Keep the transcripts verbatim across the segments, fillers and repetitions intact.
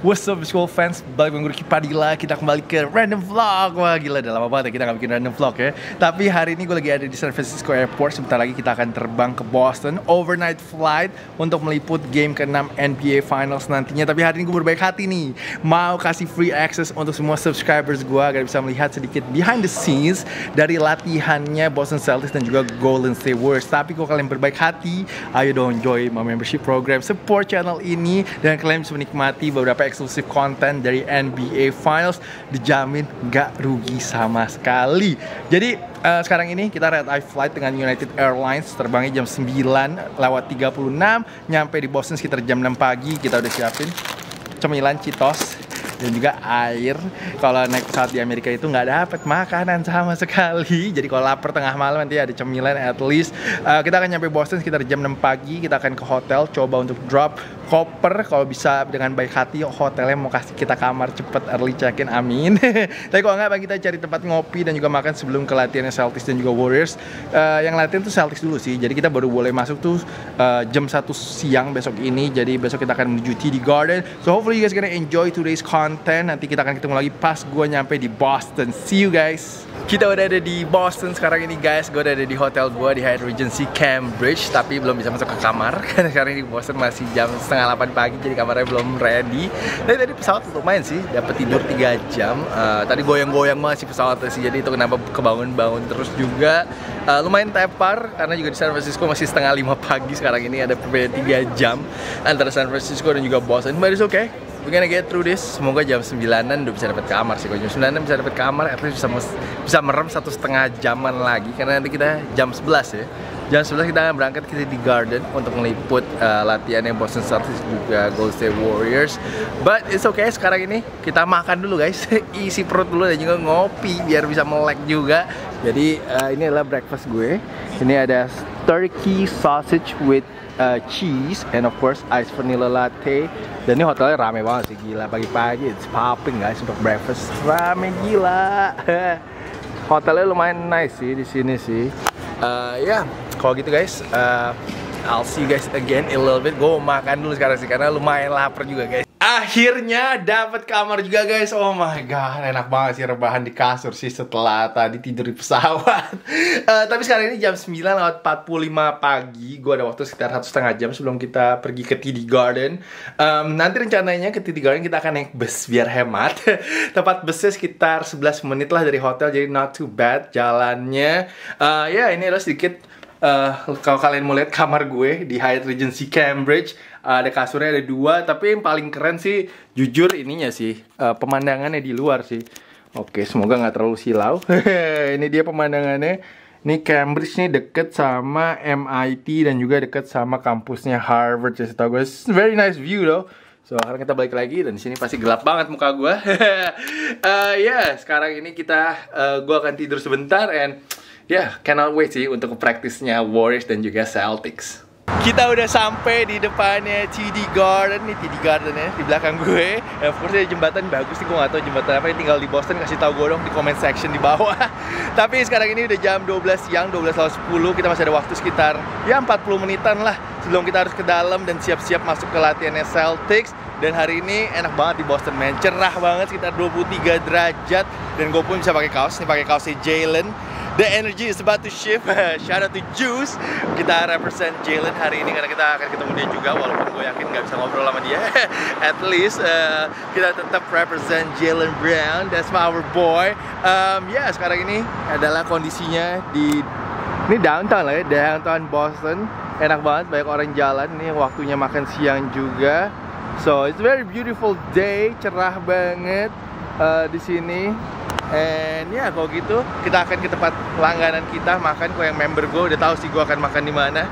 What's up school fans, balik minggu ke Padilla, kita kembali ke random vlog. Wah gila, udah lama banget ya kita gak bikin random vlog ya. Tapi hari ini gue lagi ada di San Francisco Airport. Sebentar lagi kita akan terbang ke Boston, overnight flight, untuk meliput game keenam N B A Finals nantinya. Tapi hari ini gue berbaik hati nih, mau kasih free access untuk semua subscribers gue, agar bisa melihat sedikit behind the scenes dari latihannya Boston Celtics dan juga Golden State Warriors. Tapi kalau kalian berbaik hati, ayo dong join my membership program, support channel ini, dan kalian bisa menikmati beberapa eksklusif konten dari N B A Finals, dijamin gak rugi sama sekali. Jadi uh, sekarang ini kita red eye flight dengan United Airlines, terbangnya jam sembilan lewat tiga puluh enam, nyampe di Boston sekitar jam enam pagi. Kita udah siapin cemilan Cheetos dan juga air. Kalau naik pesawat di Amerika itu nggak dapat makanan sama sekali, jadi kalau lapar tengah malam nanti ada cemilan at least. uh, Kita akan nyampe Boston sekitar jam enam pagi. Kita akan ke hotel, coba untuk drop koper. Kalau bisa dengan baik hati, hotelnya mau kasih kita kamar cepet, early check-in, amin. Tapi kalau nggak, kita cari tempat ngopi dan juga makan sebelum ke latihannya Celtics dan juga Warriors. uh, Yang latihan tuh Celtics dulu sih, jadi kita baru boleh masuk tuh uh, jam satu siang besok ini. Jadi besok kita akan menuju T D Garden. So hopefully you guys gonna enjoy today's content. Nanti kita akan ketemu lagi pas gue nyampe di Boston. See you guys. Kita udah ada di Boston sekarang ini guys. Gue udah ada di hotel gue di Hyatt Regency Cambridge, tapi belum bisa masuk ke kamar karena sekarang di Boston masih jam setengah delapan pagi, jadi kamarnya belum ready. Tapi tadi pesawat lumayan sih, dapat tidur tiga jam. uh, Tadi goyang-goyang masih pesawatnya sih, jadi itu kenapa kebangun-bangun terus juga. uh, Lumayan tepar karena juga di San Francisco masih setengah lima pagi sekarang ini. Ada perbedaan tiga jam antara San Francisco dan juga Boston, but it's okay. We're gonna get through this. Semoga jam sembilanan udah bisa dapat kamar sih. Kalau jam sembilanan bisa dapat kamar, at least bisa bisa merem satu setengah jaman lagi. Karena nanti kita jam sebelas ya. Jam sebelas kita akan berangkat ke T D Garden untuk meliput uh, latihannya Boston Celtics juga Golden State Warriors. But it's okay. Sekarang ini kita makan dulu guys, isi perut dulu dan juga ngopi biar bisa melek juga. Jadi uh, ini adalah breakfast gue. Ini ada turkey sausage with Uh, cheese and of course iced vanilla latte. Dan ini hotelnya rame banget sih, gila, pagi-pagi it's popping guys untuk breakfast, rame gila. Hotelnya lumayan nice sih di sini sih. Uh, ya yeah. Kalau gitu guys, uh, I'll see you guys again in a little bit. Gue mau makan dulu sekarang sih karena lumayan lapar juga guys. Akhirnya dapat kamar juga guys. Oh my god, enak banget sih rebahan di kasur sih setelah tadi tidur di pesawat. uh, Tapi sekarang ini jam sembilan lewat empat puluh lima pagi. Gue ada waktu sekitar satu setengah jam sebelum kita pergi ke T D Garden. um, Nanti rencananya ke T D Garden kita akan naik bus biar hemat. Tempat busnya sekitar sebelas menit lah dari hotel, jadi not too bad jalannya. uh, Ya yeah, ini adalah sedikit. Uh, kalau kalian mau lihat kamar gue di Hyatt Regency Cambridge, uh, ada kasurnya ada dua, tapi yang paling keren sih jujur ininya sih, uh, pemandangannya di luar sih. Oke, semoga nggak terlalu silau. Ini dia pemandangannya. Ini Cambridge nih deket sama M I T dan juga deket sama kampusnya Harvard. Jadi tau gue, very nice view though. So, sekarang kita balik lagi dan di sini pasti gelap banget muka gue. uh, ya, yeah, sekarang ini kita, uh, gue akan tidur sebentar and yeah, cannot wait sih untuk praktisnya Warriors dan juga Celtics. Kita udah sampai di depannya T D Garden. Ini T D Garden ya, di belakang gue. Of course ada jembatan bagus sih, gue gak tau jembatan apa. Ini tinggal di Boston, kasih tau gue dong di comment section di bawah. Tapi sekarang ini udah jam dua belas siang, dua belas lewat sepuluh. Kita masih ada waktu sekitar ya empat puluh menitan lah sebelum kita harus ke dalam dan siap-siap masuk ke latihannya Celtics. Dan hari ini enak banget di Boston man, cerah banget sekitar dua puluh tiga derajat. Dan gue pun bisa pakai kaos, ini pakai kaosnya Jaylen. The energy is about to shift. Shout out to Juice. Kita represent Jaylen hari ini karena kita akan ketemu dia juga. Walaupun gue yakin gak bisa ngobrol sama dia, at least uh, kita tetap represent Jaylen Brown. That's my our boy. um, Ya yeah, sekarang ini adalah kondisinya di, ini downtown lah ya, downtown Boston. Enak banget, banyak orang jalan. Ini waktunya makan siang juga. So it's a very beautiful day, cerah banget uh, di sini. And ya yeah, kalau gitu kita akan ke tempat langganan kita makan. Kalau yang member gue udah tahu sih gue akan makan di mana.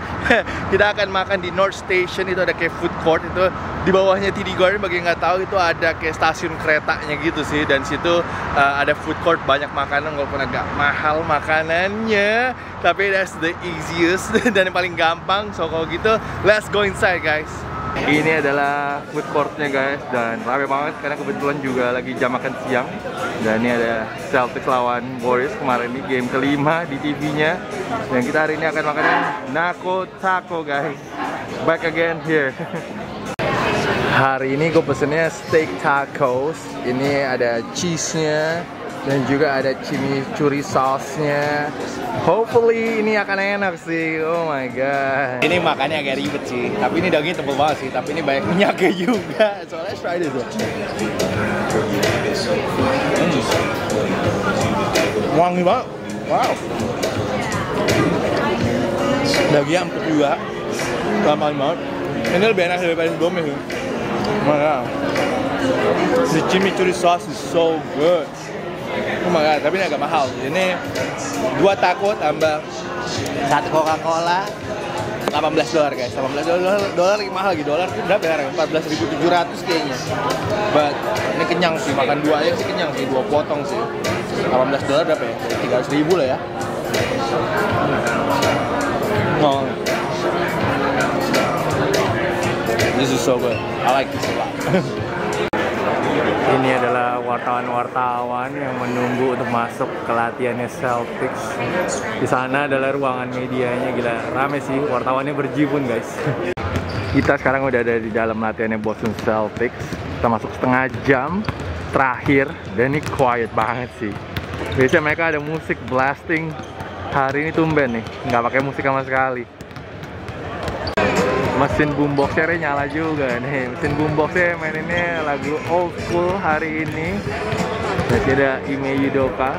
Kita akan makan di North Station, itu ada kayak food court, itu di bawahnya T D Garden. Bagi yang nggak tahu itu ada kayak stasiun keretanya gitu sih, dan situ uh, ada food court, banyak makanan walaupun agak mahal makanannya. Tapi that's the easiest dan yang paling gampang. So kalau gitu let's go inside guys. Ini adalah food courtnya guys, dan rame banget karena kebetulan juga lagi jam makan siang. Dan ini ada Celtics lawan Warriors kemarin di game kelima di T V-nya. Dan kita hari ini akan makanan Nako Taco guys. Back again here. Hari ini gue pesennya steak tacos. Ini ada cheese-nya dan juga ada chimichurri sauce-nya. Hopefully ini akan enak sih. Oh my god. Ini makannya agak ribet sih. Tapi ini dagingnya tebal banget sih. Tapi ini banyak minyaknya juga. So let's try this one. Hmm. Wangi banget. Wow. Dagingnya empuk juga. Lama banget. Ini lebih enak daripada sebelumnya sih. Oh my god. The chimichurri sauce is so good. Oh my god, tapi ini agak mahal. Ini dua taco tambah satu Coca-Cola delapan belas dolar guys. delapan belas dolar mahal lagi. Dolar itu berapa ya? empat belas ribu tujuh ratus kayaknya. But ini kenyang sih, makan dua aja sih kenyang sih, dua potong sih. delapan belas dolar berapa ya? tiga ratus ribu lah ya. Oh. This is so good. I like this a lot. Ini adalah wartawan-wartawan yang menunggu untuk masuk ke latihannya Celtics. Di sana adalah ruangan medianya, gila rame sih, wartawannya berjibun guys. Kita sekarang udah ada di dalam latihannya Boston Celtics. Kita masuk setengah jam terakhir dan ini quiet banget sih. Biasanya mereka ada musik blasting. Hari ini tumben nih, nggak pakai musik sama sekali. Mesin boomboxnya nyala juga nih. Mesin boomboxnya maininnya lagu old school hari ini. Masih ada Ime Udoka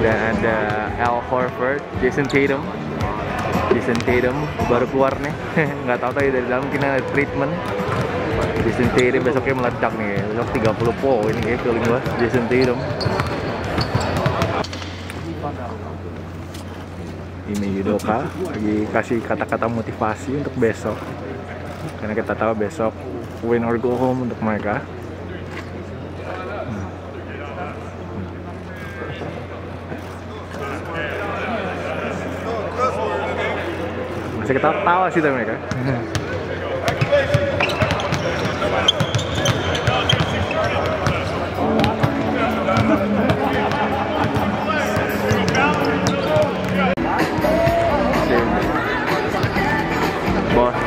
dan ada Al Horford, Jason Tatum. Jason Tatum baru keluar nih. Nggak tahu tadi dari dalam kena treatment. Jason Tatum besoknya meledak nih. Besok tiga puluh poin ini feeling gua Jason Tatum. Ime Udoka lagi kasih kata-kata motivasi untuk besok, karena kita tahu besok win or go home untuk mereka. hmm. Hmm. Masih kita tawa sih dari mereka.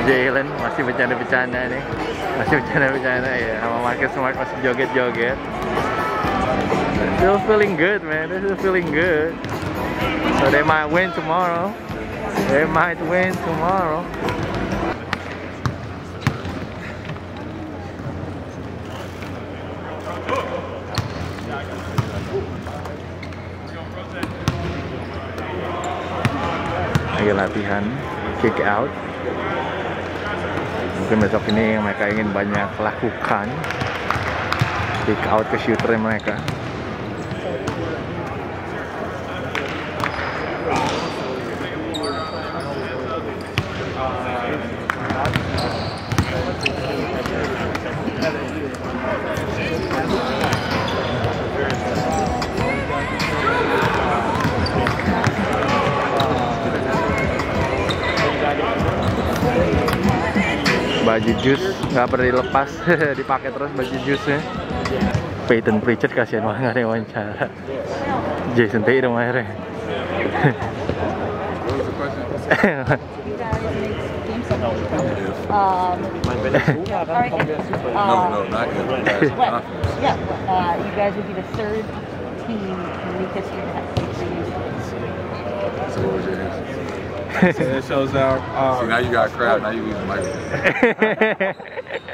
Jaylen masih bercanda-bercanda nih, masih bercanda-bercanda ya, sama Marcus Smart masih joget-joget. Still feeling good, man. This is feeling good. So they might win tomorrow. They might win tomorrow. Lagi latihan kick out. Mungkin besok ini mereka ingin banyak lakukan kick out ke shooter mereka. Baju jus nggak pernah dilepas, dipakai terus baju jusnya. Peyton Pritchard kasihan banget yang wawancara. Jason Tatum akhirnya. So it shows out. Um, See, now you got a crowd, now you use the microphone.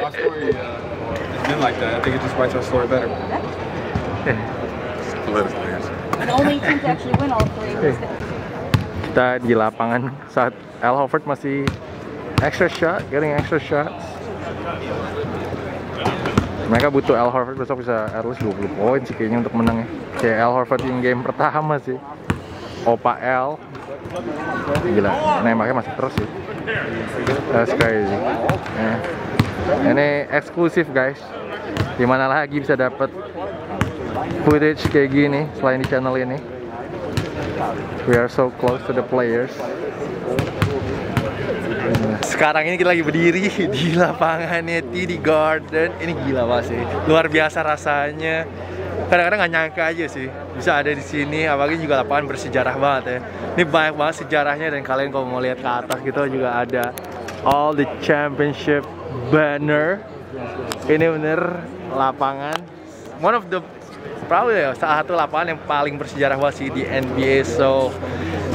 Our story, uh, it's been like that. I think it just writes our story better. It's political answer. The only teams actually win all three. Kita di lapangan saat Al Horford masih extra shot, getting extra shots. Mereka butuh Al Horford besok bisa at least dua puluh poin sih kayaknya untuk menang ya. Kayak Al Horford in game pertama sih. Opa Al. Gila, nembaknya masih terus sih. That's crazy. Yeah. Ini eksklusif guys. Dimana lagi bisa dapat footage kayak gini selain di channel ini. We are so close to the players. Sekarang ini kita lagi berdiri di lapangannya T D Garden. Ini gila banget sih. Luar biasa rasanya. Kadang-kadang nggak nyangka aja sih bisa ada di sini, apalagi juga lapangan bersejarah banget ya. Ini banyak banget sejarahnya dan kalian kalau mau lihat ke atas gitu juga ada all the championship banner Ini bener lapangan one of the probably salah satu lapangan yang paling bersejarah banget sih di N B A. So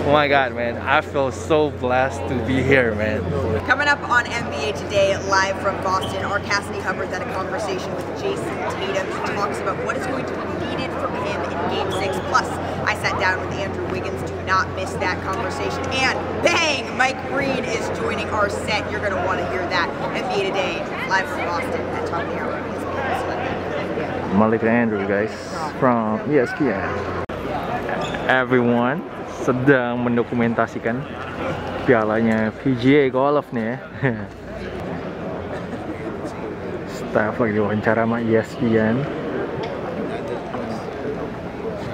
oh my god, man, I feel so blessed to be here, man. Coming up on N B A Today live from Boston, our Cassidy Hubbard had a conversation with Jason Tatum. He talks about what is going to be needed from him in Game Six. Plus, I sat down with Andrew Wiggins. Do not miss that conversation. And bang, Mike Green is joining our set. You're going to want to hear that. N B A Today live from Boston at Top of the Hour. Malik and Andrew, guys, from E S P N. Everyone sedang mendokumentasikan pialanya P G A Golf nih ya. Staff lagi diwawancara sama E S P N.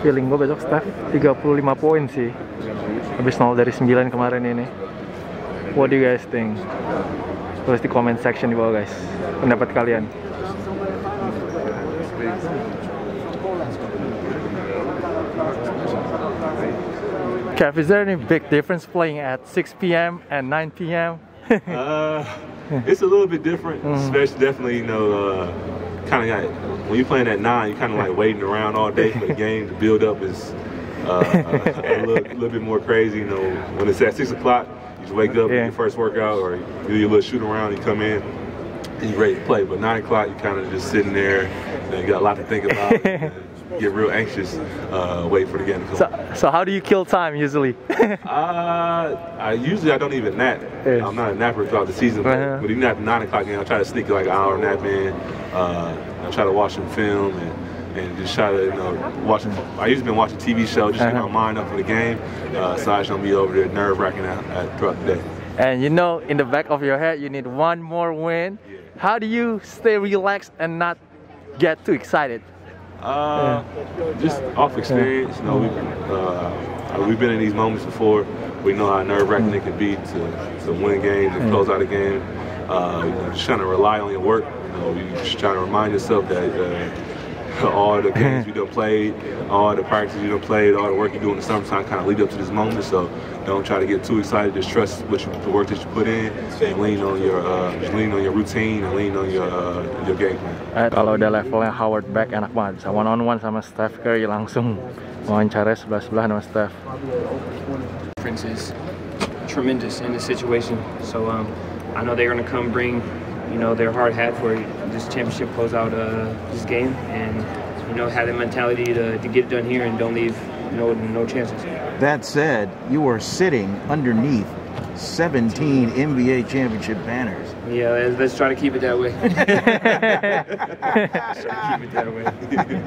Feeling gue besok Staff tiga puluh lima poin sih, habis nol dari sembilan kemarin ini. What do you guys think? Tulis di comment section di bawah guys, pendapat kalian. Kev, is there any big difference playing at six P M and nine P M? uh, it's a little bit different. Mm-hmm. Especially, definitely, you know, uh, kind of like when you're playing at nine, you're kind of like waiting around all day for the game. The build up is uh, a, a little, little bit more crazy. You know, when it's at six o'clock, you just wake up, yeah, your first workout, or you do your little shoot around, you come in, and you're ready to play. But nine o'clock, you're kind of just sitting there, and you got a lot to think about. Get real anxious, uh, wait for the game to come. So, so how do you kill time usually? uh, I usually I don't even nap. Yeah. I'm not a napper throughout the season, but uh-huh. even at the nine o'clock game, I try to sneak like an hour nap in. Uh, I try to watch some film and, and just try to, you know, watch. I usually been watching T V shows just to uh-huh. get my mind up for the game. Uh, so I don't be over there nerve wracking out uh, throughout the day. And you know, in the back of your head, you need one more win. Yeah. How do you stay relaxed and not get too excited? Uh, yeah. Just off experience, you know, we've, uh, we've been in these moments before. We know how nerve-wracking mm. it can be to, to win games and mm. close out a game. Uh, you know, just trying to rely on your work. You know, you're just trying to remind yourself that uh, all the games you done played, all the practices you done played, all the work you do in the summertime kind of lead up to this moment. So don't try to get too excited. Just trust what you, the work that you put in, and lean on your, uh, just lean on your routine and lean on your uh, your game plan. Alright, kalau udah levelnya Howard back enak banget, bisa one on one sama Steph Curry langsung wawancara sebelah-sebelah sama Steph. Difference is tremendous in this situation. So um, I know they're gonna come bring, you know, their hard hat for this championship closeout uh, this game, and you know, have the mentality to to get it done here and don't leave no no chances. That said, you are sitting underneath seventeen N B A championship banners. Yeah, let's try to keep it that way. Keep it that way.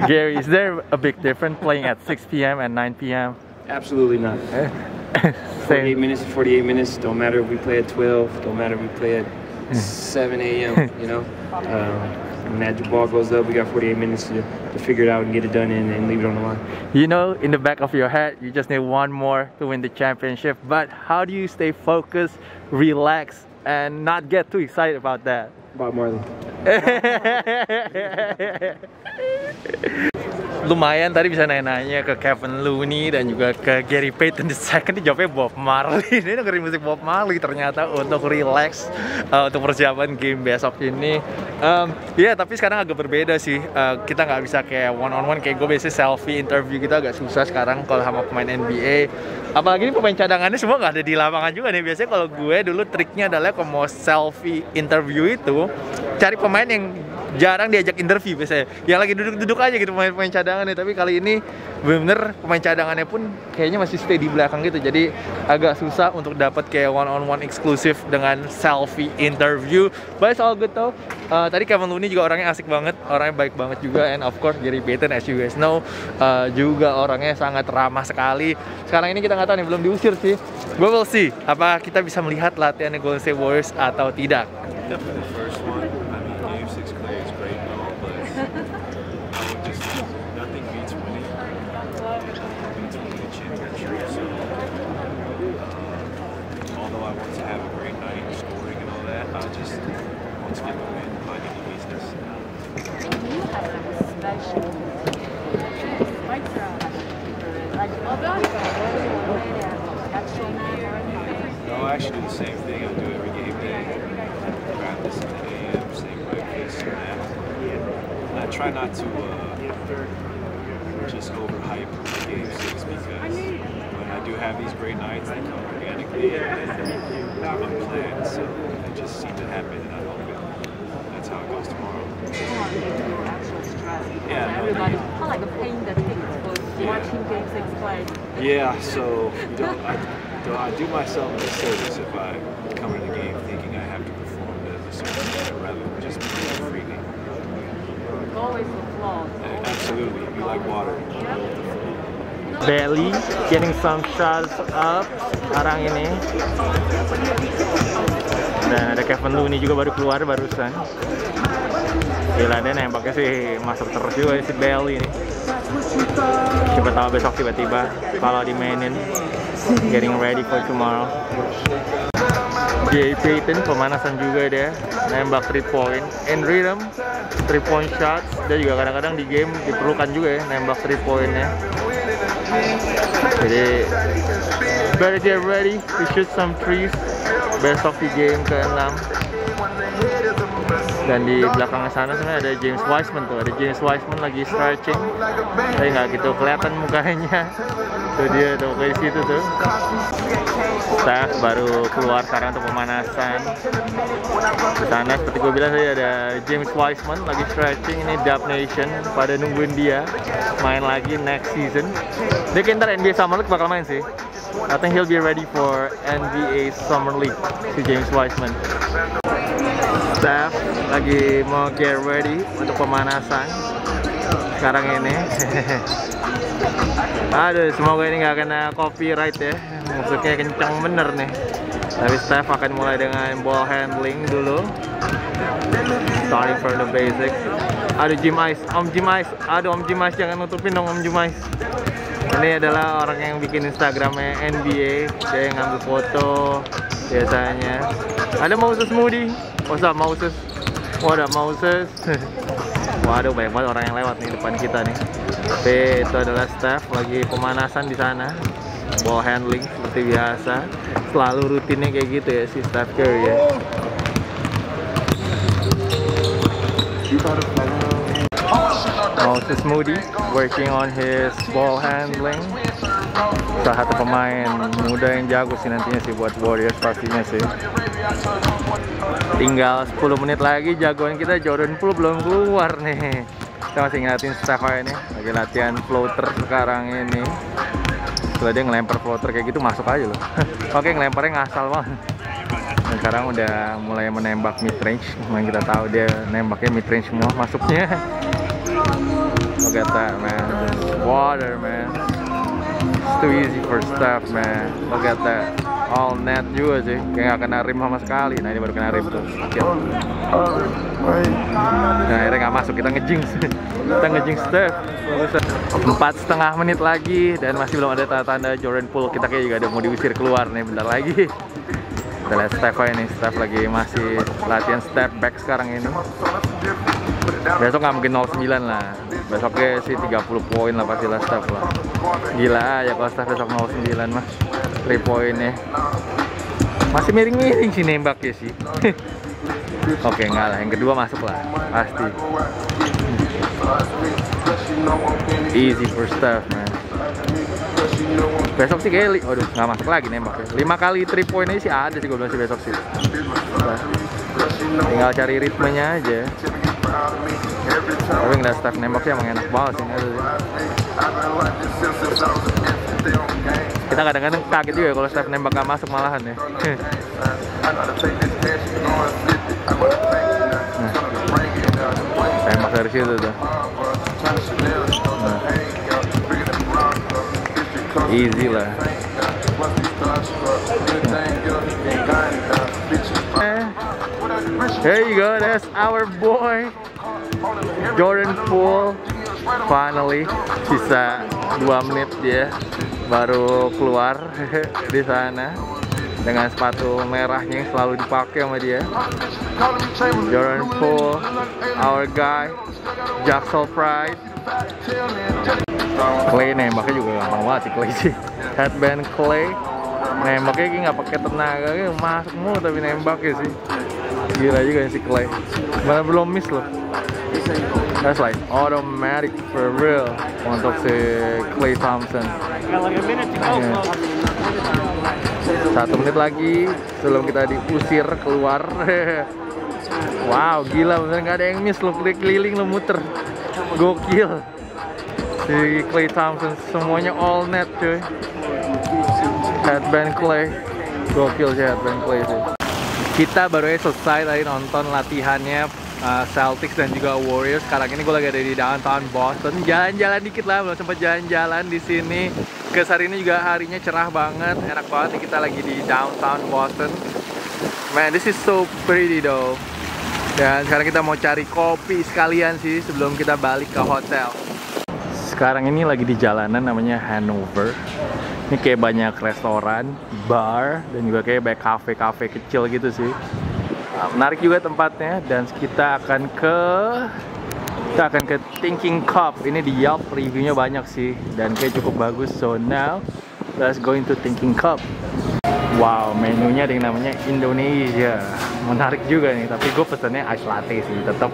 Gary, is there a big difference playing at six P M and nine P M? Absolutely not. forty-eight minutes to forty-eight minutes, don't matter if we play at twelve, don't matter if we play at seven A M, you know? Um, when that ball goes up, we got forty-eight minutes to, to figure it out and get it done and, and leave it on the line. You know, in the back of your head, you just need one more to win the championship, but how do you stay focused, relaxed, and not get too excited about that? Bob Marley. Lumayan tadi bisa nanya-nanya ke Kevin Looney dan juga ke Gary Payton the second, dijawabnya Bob Marley. Ini dengerin musik Bob Marley ternyata untuk relax uh, untuk persiapan game besok ini. Um, ya yeah, tapi sekarang agak berbeda sih. Uh, kita nggak bisa kayak one on one kayak gue biasanya selfie interview, kita agak susah sekarang kalau sama pemain N B A. Apalagi ini pemain cadangannya semua nggak ada di lapangan juga nih. Biasanya kalau gue dulu triknya adalah kalau mau selfie interview itu cari pemain yang jarang diajak interview biasanya, yang lagi duduk-duduk aja gitu pemain-pemain cadangannya. Tapi kali ini bener-bener pemain cadangannya pun kayaknya masih stay di belakang gitu, jadi agak susah untuk dapat kayak one on one eksklusif dengan selfie interview. But it's all good though. Uh, tadi Kevin Looney juga orangnya asik banget, orangnya baik banget juga, and of course Gary Payton as you guys know uh, juga orangnya sangat ramah sekali. Sekarang ini kita nggak tahu nih, belum diusir sih. We will see apa kita bisa melihat latihannya Golden State Warriors atau tidak. Actually do the same thing. I do every game day. Practice in the A M, same breakfast. I try not to uh, just overhype game six, because when I do have these great nights, they come organically and unplanned. So they just seem to happen, and I love it. That's how it goes tomorrow. Yeah. And everybody's kind of like paying the tickets for yeah. watching game six play. Yeah. So you know, I, though I do myself a disservice if I come into the game thinking I have to perform as a certain player rather than just playing freely. Always applause. Absolutely, you like water. Belly getting some shots up sekarang ini. Dan ada Kevin Looney juga baru keluar barusan. Gila, dia nembaknya sih masuk terus juga si Belly ini. Coba tahu besok tiba-tiba kalau dimainin. Getting ready for tomorrow. Gary Payton pemanasan juga dia, nembak three point in rhythm, three point shots. Dia juga kadang-kadang di game diperlukan juga ya, nembak three pointnya. Jadi better get ready to shoot some threes besok di game ke enam. Dan di belakang sana sebenarnya ada James Wiseman tuh, ada James Wiseman lagi stretching, tapi nggak gitu kelihatan mukanya. Tuh dia tuh ke situ tuh. Steph baru keluar sekarang untuk pemanasan. Di sana seperti gue bilang tadi ada James Wiseman lagi stretching, ini Dub Nation pada nungguin dia main lagi next season. Dia kira ntar N B A Summer League bakal main sih. I think he'll be ready for N B A Summer League, si James Wiseman. Steph lagi mau get ready untuk pemanasan sekarang ini. Aduh, semoga ini nggak kena copyright ya, musiknya kencang bener nih. Tapi Steph akan mulai dengan ball handling dulu, starting from the basics. Aduh Jim Ice, Om Jim Ice, aduh Om Jim Ice, jangan nutupin dong Om Jim Ice. Ini adalah orang yang bikin Instagramnya N B A, dia yang ngambil foto biasanya. Ada Moses Moody. What's up Moses? What up Moses? Waduh, banyak banget orang yang lewat nih depan kita nih. Tapi itu adalah Steph lagi pemanasan di sana. Ball handling seperti biasa. Selalu rutinnya kayak gitu ya si Steph Curry ya. Moses Moody working on his ball handling. Salah satu pemain muda yang jago sih nantinya sih buat Warriors pastinya sih. Tinggal sepuluh menit lagi, jagoan kita Jordan Poole belum keluar nih. Kita masih ngeliatin Steph ini lagi latihan floater sekarang ini. Setelah dia ngelempar floater kayak gitu masuk aja loh. Oke, ngelemparnya ngasal banget. Nah, sekarang udah mulai menembak mid-range. Memang kita tahu dia nembaknya mid-range semua masuknya. Look at that man, water man. It's too easy for Steph man, look at that. All net juga sih, kayak gak kena rim sama sekali. Nah ini baru kena rim tuh, sakit. Nah akhirnya gak masuk, kita nge-jinx. Kita nge-jinx Steph. Empat setengah menit lagi dan masih belum ada tanda-tanda Jordan Poole. Kita kayak juga ada mau diusir keluar nih, bentar lagi. Kita lihat Steph ini, Steph lagi masih latihan step back sekarang ini. Besok gak mungkin nol sembilan lah. Besoknya sih tiga puluh poin lah pastilah Steph lah. Gila ya kalau Steph besok nol sembilan mah. three pointnya masih miring-miring sih nembaknya sih. Oke enggak lah, yang kedua masuk lah pasti. Easy for Steph man. Besok sih kayak, waduh nggak masuk lagi nembaknya. lima kali three pointnya sih ada sih gue bilang sih besok sih. Nah, tinggal cari ritmenya aja. Tapi nggak Steph nembak sih emang enak banget sih. Kita kadang-kadang kaget juga kalau Steph nembak gak masuk malahan ya. Nah, tembak dari situ tuh. Nah. Easy lah. Nah. There you go, that's our boy Jordan Poole. Finally sisa dua menit dia baru keluar di sana dengan sepatu merahnya yang selalu dipakai sama dia. Jordan Poole, our guy, Jackson Pride. Klay nembaknya juga gampang banget sih Klay sih. Headband Klay nembaknya kayak nggak pakai tenaga, kayak masuk mulu tapi nembaknya sih. Gila juga sih Klay. Malah belum miss loh. That's like automatic for real untuk si Klay Thompson. Yeah. Satu menit lagi sebelum kita diusir keluar. Wow, gila, bener nggak ada yang miss lo, keliling lo muter, gokil. Si Klay Thompson semuanya all net cuy. Headband Klay, gokil sih headband Klay sih. Kita baru aja selesai tadi nonton latihannya Celtics dan juga Warriors. Sekarang ini gue lagi ada di downtown Boston. Jalan-jalan dikit lah, belum sempat jalan-jalan di sini. Guys, hari ini juga harinya cerah banget, enak banget. Kita lagi di downtown Boston. Man, this is so pretty though. Dan sekarang kita mau cari kopi sekalian sih sebelum kita balik ke hotel. Sekarang ini lagi di jalanan namanya Hanover. Ini kayak banyak restoran, bar, dan juga kayak banyak kafe-kafe kecil gitu sih. Menarik juga tempatnya, dan kita akan ke kita akan ke Thinking Cup. Ini di Yelp reviewnya banyak sih dan kayak cukup bagus. So now let's go into Thinking Cup. Wow, menunya ada yang namanya Indonesia. Menarik juga nih, tapi gue pesennya ice latte sih tetap.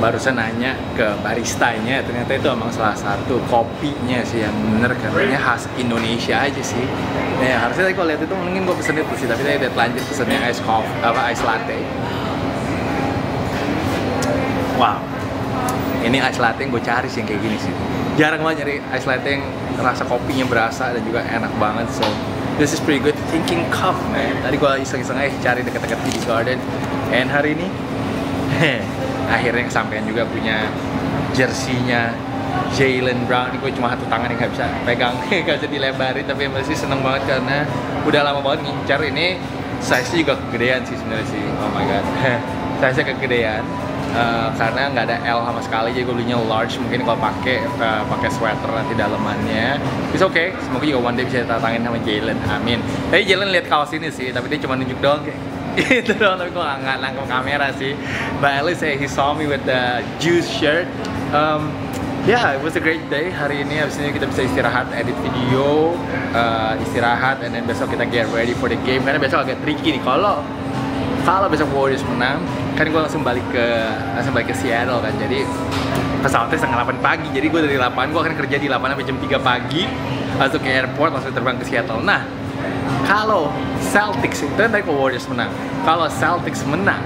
Barusan nanya ke baristanya, ternyata itu emang salah satu kopinya sih yang bener katanya khas Indonesia aja sih. Ya harusnya tadi kalau lihat itu mungkin gue pesen itu sih, tapi tadi udah lanjut pesennya ice coffee, apa ice latte. Wow, ini ice latte yang gue cari sih yang kayak gini sih. Jarang banget nyari ice latte yang rasa kopinya berasa dan juga enak banget. So this is pretty good. Thinking Cup, man. Tadi gue iseng-iseng aja cari dekat-dekat T D Garden. And hari ini, heh, akhirnya kesampaian juga punya jersinya Jaylen Brown. Ini gue cuma satu tangan yang nggak bisa pegang, nggak bisa dilebarin, tapi yang pasti seneng banget karena udah lama banget ngincar ini. Size nya juga kegedean sih sebenarnya sih, oh my god. Size nya kegedean uh, karena nggak ada L sama sekali, jadi gue belinya large. Mungkin kalau pakai uh, pakai sweater nanti dalemannya. It's okay, semoga juga one day bisa ditantangin sama Jaylen, amin. Tapi Jaylen lihat kaos ini sih, tapi dia cuma nunjuk doang kayak itu doang, tapi gue nggak nangkep kamera sih. But at least he saw me with the juice shirt. um, Ya, yeah, it was a great day. Hari ini habis ini kita bisa istirahat, edit video, uh, istirahat, and then besok kita get ready for the game. Karena besok agak tricky nih. Kalau kalau besok Warriors menang, kan gue langsung balik ke langsung balik ke Seattle kan. Jadi pesawatnya setengah delapan pagi. Jadi gue dari delapan, gue akan kerja di delapan sampai jam tiga pagi. Langsung ke airport, langsung terbang ke Seattle. Nah, kalau Celtics itu nanti kalau Warriors menang, kalau Celtics menang,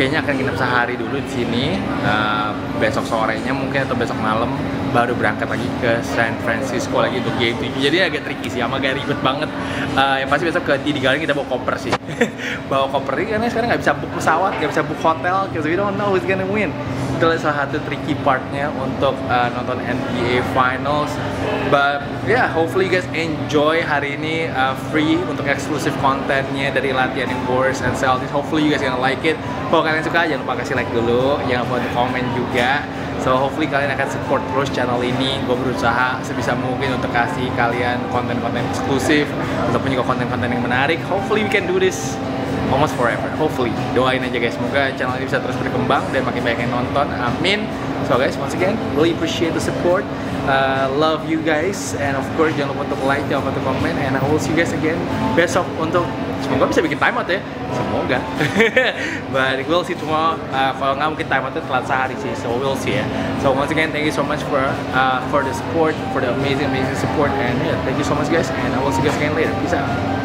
kayaknya akan nginep sehari dulu di sini. Uh, besok sorenya mungkin atau besok malam baru berangkat lagi ke San Francisco lagi untuk game tujuh. Jadi agak tricky sih, sama agak ribet banget. Uh, yang pasti besok ke T D Garden kita bawa koper sih. Bawa koper ini karena sekarang nggak bisa book pesawat, nggak bisa book hotel, because we don't know who's gonna win. Itu salah satu tricky partnya untuk uh, nonton N B A Finals. But yeah, hopefully you guys enjoy hari ini uh, free untuk eksklusif kontennya dari latihan Warriors and Celtics. Hopefully you guys gonna like it. Kalau kalian suka, jangan lupa kasih like dulu, jangan lupa komen juga. So hopefully kalian akan support terus channel ini. Gue berusaha sebisa mungkin untuk kasih kalian konten-konten eksklusif ataupun juga konten-konten yang menarik. Hopefully we can do this almost forever. Hopefully, doain aja guys, semoga channel ini bisa terus berkembang dan makin banyak yang nonton, amin. So guys, once again, really appreciate the support. uh, Love you guys. And of course, jangan lupa untuk like, jangan lupa untuk komen. And I will see you guys again besok untuk, semoga bisa bikin timeout ya, semoga. But we'll see tomorrow. Uh, kalau nggak mungkin timeoutnya telat sehari sih, so we'll see ya. So once again, thank you so much for uh, for the support, for the amazing amazing support, and yeah, thank you so much guys, and I will see you guys again later. Peace out.